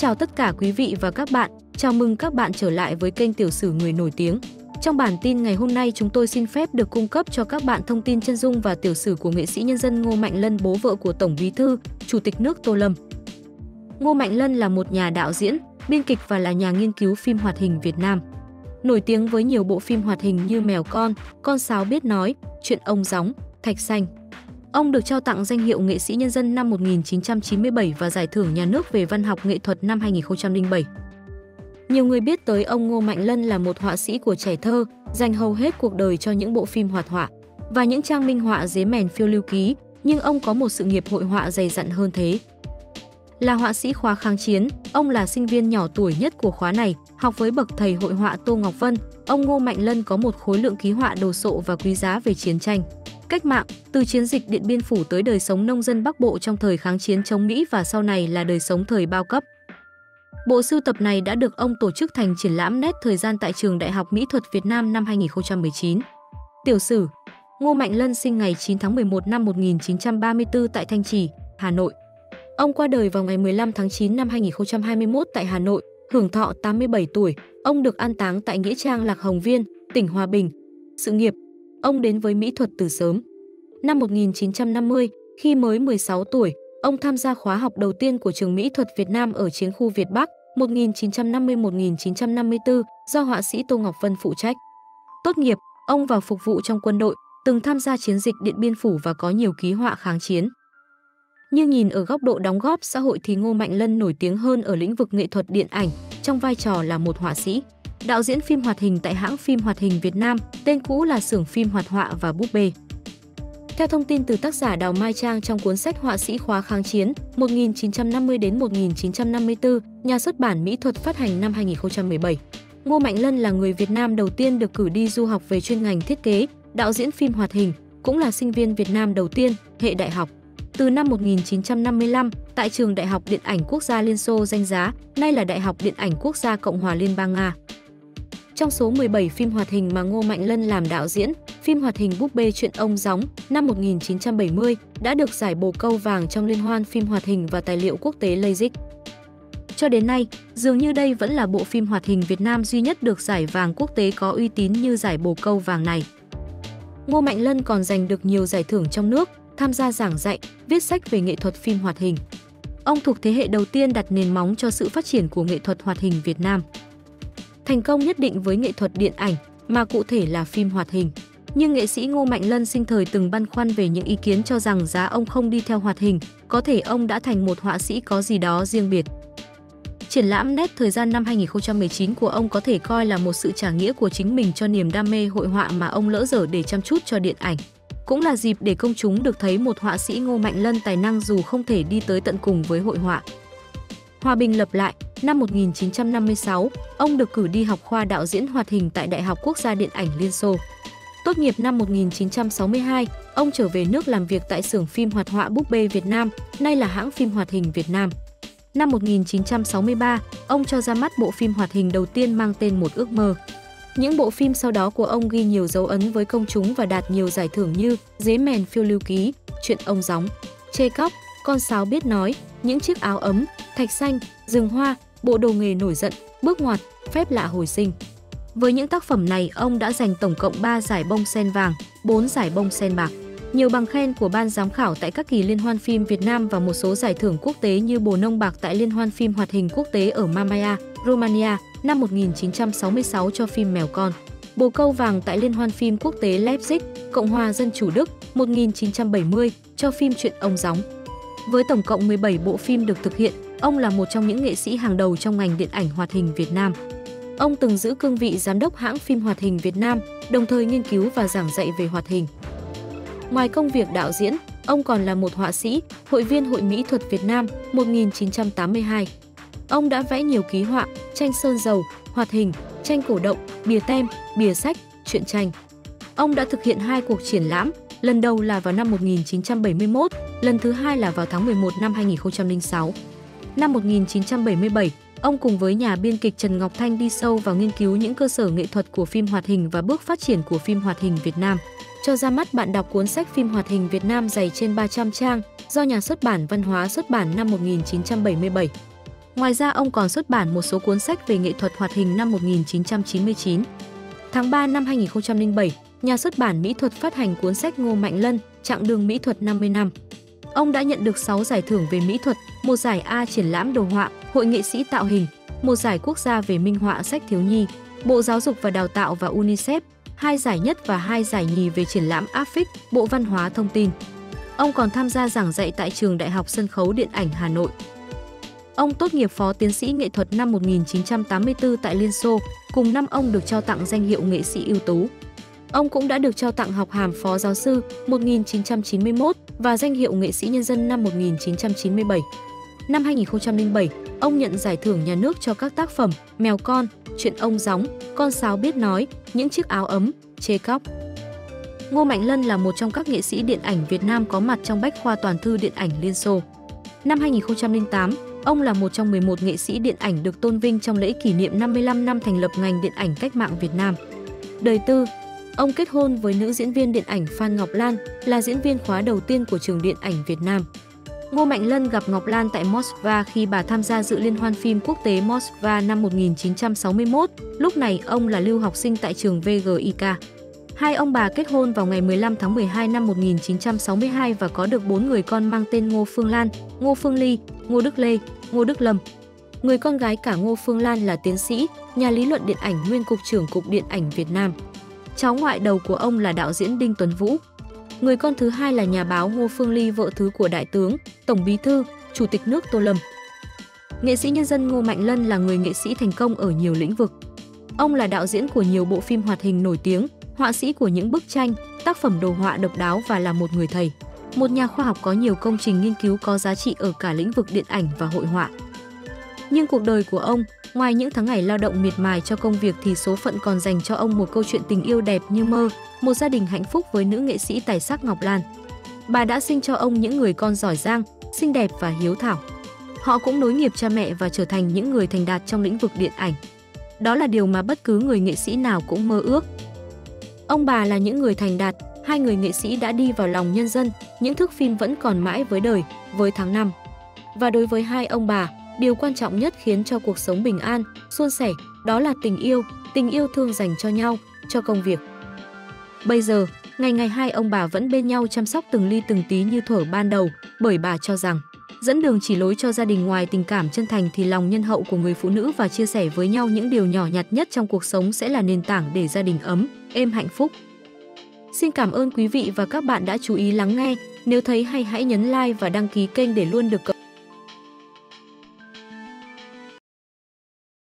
chào tất cả quý vị và các bạn, chào mừng các bạn trở lại với kênh Tiểu sử Người Nổi Tiếng. Trong bản tin ngày hôm nay, chúng tôi xin phép được cung cấp cho các bạn thông tin chân dung và tiểu sử của nghệ sĩ nhân dân Ngô Mạnh Lân, bố vợ của Tổng Bí thư, Chủ tịch nước Tô Lâm. Ngô Mạnh Lân là một nhà đạo diễn, biên kịch và là nhà nghiên cứu phim hoạt hình Việt Nam. Nổi tiếng với nhiều bộ phim hoạt hình như Mèo Con Sáo Biết Nói, Chuyện Ông Gióng, Thạch Xanh. Ông được trao tặng danh hiệu nghệ sĩ nhân dân năm 1997 và Giải thưởng Nhà nước về văn học nghệ thuật năm 2007. Nhiều người biết tới ông Ngô Mạnh Lân là một họa sĩ của trẻ thơ, dành hầu hết cuộc đời cho những bộ phim hoạt họa và những trang minh họa Dế Mèn Phiêu Lưu Ký, nhưng ông có một sự nghiệp hội họa dày dặn hơn thế. Là họa sĩ khóa kháng chiến, ông là sinh viên nhỏ tuổi nhất của khóa này, học với bậc thầy hội họa Tô Ngọc Vân. Ông Ngô Mạnh Lân có một khối lượng ký họa đồ sộ và quý giá về chiến tranh, cách mạng, từ chiến dịch Điện Biên Phủ tới đời sống nông dân Bắc Bộ trong thời kháng chiến chống Mỹ và sau này là đời sống thời bao cấp. Bộ sưu tập này đã được ông tổ chức thành triển lãm nét thời gian tại Trường Đại học Mỹ thuật Việt Nam năm 2019. Tiểu sử Ngô Mạnh Lân sinh ngày 9 tháng 11 năm 1934 tại Thanh Trì, Hà Nội. Ông qua đời vào ngày 15 tháng 9 năm 2021 tại Hà Nội, hưởng thọ 87 tuổi. Ông được an táng tại Nghĩa Trang Lạc Hồng Viên, tỉnh Hòa Bình. Sự nghiệp ông đến với mỹ thuật từ sớm. Năm 1950, khi mới 16 tuổi, ông tham gia khóa học đầu tiên của Trường Mỹ thuật Việt Nam ở chiến khu Việt Bắc 1950-1954 do họa sĩ Tô Ngọc Vân phụ trách. Tốt nghiệp, ông vào phục vụ trong quân đội, từng tham gia chiến dịch Điện Biên Phủ và có nhiều ký họa kháng chiến. Nhưng nhìn ở góc độ đóng góp xã hội thì Ngô Mạnh Lân nổi tiếng hơn ở lĩnh vực nghệ thuật điện ảnh trong vai trò là một họa sĩ, đạo diễn phim hoạt hình tại hãng Phim Hoạt Hình Việt Nam, tên cũ là Xưởng Phim Hoạt Họa và Búp Bê. Theo thông tin từ tác giả Đào Mai Trang trong cuốn sách Họa sĩ khóa kháng chiến 1950-1954, nhà xuất bản Mỹ thuật phát hành năm 2017, Ngô Mạnh Lân là người Việt Nam đầu tiên được cử đi du học về chuyên ngành thiết kế, đạo diễn phim hoạt hình, cũng là sinh viên Việt Nam đầu tiên, hệ đại học. Từ năm 1955, tại Trường Đại học Điện ảnh Quốc gia Liên Xô danh giá, nay là Đại học Điện ảnh Quốc gia Cộng hòa Liên bang Nga. Trong số 17 phim hoạt hình mà Ngô Mạnh Lân làm đạo diễn, phim hoạt hình Búp Bê Chuyện Ông Gióng năm 1970 đã được giải Bồ Câu Vàng trong Liên hoan phim hoạt hình và tài liệu quốc tế Leipzig. Cho đến nay, dường như đây vẫn là bộ phim hoạt hình Việt Nam duy nhất được giải vàng quốc tế có uy tín như giải Bồ Câu Vàng này. Ngô Mạnh Lân còn giành được nhiều giải thưởng trong nước, tham gia giảng dạy, viết sách về nghệ thuật phim hoạt hình. Ông thuộc thế hệ đầu tiên đặt nền móng cho sự phát triển của nghệ thuật hoạt hình Việt Nam. Thành công nhất định với nghệ thuật điện ảnh, mà cụ thể là phim hoạt hình. Nhưng nghệ sĩ Ngô Mạnh Lân sinh thời từng băn khoăn về những ý kiến cho rằng giá ông không đi theo hoạt hình, có thể ông đã thành một họa sĩ có gì đó riêng biệt. Triển lãm nét thời gian năm 2019 của ông có thể coi là một sự trả nghĩa của chính mình cho niềm đam mê hội họa mà ông lỡ dở để chăm chút cho điện ảnh. Cũng là dịp để công chúng được thấy một họa sĩ Ngô Mạnh Lân tài năng dù không thể đi tới tận cùng với hội họa. Hòa bình lập lại, năm 1956, ông được cử đi học khoa đạo diễn hoạt hình tại Đại học Quốc gia Điện ảnh Liên Xô. Tốt nghiệp năm 1962, ông trở về nước làm việc tại Xưởng Phim Hoạt Họa Búp Bê Việt Nam, nay là hãng Phim Hoạt Hình Việt Nam. Năm 1963, ông cho ra mắt bộ phim hoạt hình đầu tiên mang tên Một Ước Mơ. Những bộ phim sau đó của ông ghi nhiều dấu ấn với công chúng và đạt nhiều giải thưởng như Dế Mèn Phiêu Lưu Ký, Chuyện Ông Gióng, Chê Cóc, Con Sáo Biết Nói, Những Chiếc Áo Ấm, Thạch Xanh, Rừng Hoa, Bộ Đồ Nghề Nổi Giận, Bước Ngoặt, Phép Lạ Hồi Sinh. Với những tác phẩm này, ông đã giành tổng cộng 3 giải bông sen vàng, 4 giải bông sen bạc, nhiều bằng khen của ban giám khảo tại các kỳ liên hoan phim Việt Nam và một số giải thưởng quốc tế như Bồ Nông Bạc tại Liên hoan phim hoạt hình quốc tế ở Mamaia, Romania năm 1966 cho phim Mèo Con, Bồ Câu Vàng tại Liên hoan phim quốc tế Leipzig, Cộng hòa Dân chủ Đức 1970 cho phim Chuyện Ông Gióng. Với tổng cộng 17 bộ phim được thực hiện, ông là một trong những nghệ sĩ hàng đầu trong ngành điện ảnh hoạt hình Việt Nam. Ông từng giữ cương vị giám đốc hãng Phim Hoạt Hình Việt Nam, đồng thời nghiên cứu và giảng dạy về hoạt hình. Ngoài công việc đạo diễn, ông còn là một họa sĩ, hội viên Hội Mỹ thuật Việt Nam 1982. Ông đã vẽ nhiều ký họa, tranh sơn dầu, hoạt hình, tranh cổ động, bìa tem, bìa sách, truyện tranh. Ông đã thực hiện 2 cuộc triển lãm, lần đầu là vào năm 1971, lần thứ hai là vào tháng 11 năm 2006. Năm 1977, ông cùng với nhà biên kịch Trần Ngọc Thanh đi sâu vào nghiên cứu những cơ sở nghệ thuật của phim hoạt hình và bước phát triển của phim hoạt hình Việt Nam, cho ra mắt bạn đọc cuốn sách Phim Hoạt Hình Việt Nam dày trên 300 trang do nhà xuất bản Văn hóa xuất bản năm 1977. Ngoài ra, ông còn xuất bản một số cuốn sách về nghệ thuật hoạt hình năm 1999. Tháng 3 năm 2007, nhà xuất bản Mỹ thuật phát hành cuốn sách Ngô Mạnh Lân, Chặng đường mỹ thuật 50 năm. Ông đã nhận được 6 giải thưởng về mỹ thuật, một giải A triển lãm đồ họa, Hội nghệ sĩ tạo hình, một giải quốc gia về minh họa sách thiếu nhi, Bộ Giáo dục và Đào tạo và UNICEF, 2 giải nhất và 2 giải nhì về triển lãm AFIC, Bộ Văn hóa Thông tin. Ông còn tham gia giảng dạy tại Trường Đại học Sân khấu Điện ảnh Hà Nội. Ông tốt nghiệp phó tiến sĩ nghệ thuật năm 1984 tại Liên Xô, cùng năm ông được trao tặng danh hiệu nghệ sĩ ưu tú. Ông cũng đã được trao tặng học hàm phó giáo sư 1991 và danh hiệu nghệ sĩ nhân dân năm 1997. Năm 2007, ông nhận giải thưởng nhà nước cho các tác phẩm Mèo Con, Chuyện Ông Gióng, Con Sáo Biết Nói, Những Chiếc Áo Ấm, Chê Cóc. Ngô Mạnh Lân là một trong các nghệ sĩ điện ảnh Việt Nam có mặt trong bách khoa toàn thư điện ảnh Liên Xô. Năm 2008, ông là một trong 11 nghệ sĩ điện ảnh được tôn vinh trong lễ kỷ niệm 55 năm thành lập ngành điện ảnh cách mạng Việt Nam. Đời tư, ông kết hôn với nữ diễn viên điện ảnh Phan Ngọc Lan, là diễn viên khóa đầu tiên của Trường Điện ảnh Việt Nam. Ngô Mạnh Lân gặp Ngọc Lan tại Moskva khi bà tham gia dự liên hoan phim quốc tế Moskva năm 1961, lúc này ông là lưu học sinh tại trường VGIK. Hai ông bà kết hôn vào ngày 15 tháng 12 năm 1962 và có được 4 người con mang tên Ngô Phương Lan, Ngô Phương Ly, Ngô Đức Lê, Ngô Đức Lâm. Người con gái cả Ngô Phương Lan là tiến sĩ, nhà lý luận điện ảnh, nguyên cục trưởng Cục Điện ảnh Việt Nam. Cháu ngoại đầu của ông là đạo diễn Đinh Tuấn Vũ. Người con thứ hai là nhà báo Ngô Phương Ly, vợ thứ của Đại tướng, Tổng Bí thư, Chủ tịch nước Tô Lâm. Nghệ sĩ nhân dân Ngô Mạnh Lân là người nghệ sĩ thành công ở nhiều lĩnh vực. Ông là đạo diễn của nhiều bộ phim hoạt hình nổi tiếng, họa sĩ của những bức tranh, tác phẩm đồ họa độc đáo và là một người thầy, một nhà khoa học có nhiều công trình nghiên cứu có giá trị ở cả lĩnh vực điện ảnh và hội họa. Nhưng cuộc đời của ông, ngoài những tháng ngày lao động miệt mài cho công việc thì số phận còn dành cho ông một câu chuyện tình yêu đẹp như mơ, một gia đình hạnh phúc với nữ nghệ sĩ tài sắc Ngọc Lan. Bà đã sinh cho ông những người con giỏi giang, xinh đẹp và hiếu thảo. Họ cũng nối nghiệp cha mẹ và trở thành những người thành đạt trong lĩnh vực điện ảnh. Đó là điều mà bất cứ người nghệ sĩ nào cũng mơ ước. Ông bà là những người thành đạt, hai người nghệ sĩ đã đi vào lòng nhân dân, những thước phim vẫn còn mãi với đời, với tháng năm. Và đối với hai ông bà, điều quan trọng nhất khiến cho cuộc sống bình an, suôn sẻ, đó là tình yêu thương dành cho nhau, cho công việc. Bây giờ, ngày hai ông bà vẫn bên nhau chăm sóc từng ly từng tí như thuở ban đầu, bởi bà cho rằng, dẫn đường chỉ lối cho gia đình ngoài tình cảm chân thành thì lòng nhân hậu của người phụ nữ và chia sẻ với nhau những điều nhỏ nhặt nhất trong cuộc sống sẽ là nền tảng để gia đình ấm, êm hạnh phúc. Xin cảm ơn quý vị và các bạn đã chú ý lắng nghe, nếu thấy hay hãy nhấn like và đăng ký kênh để luôn được cập nhật.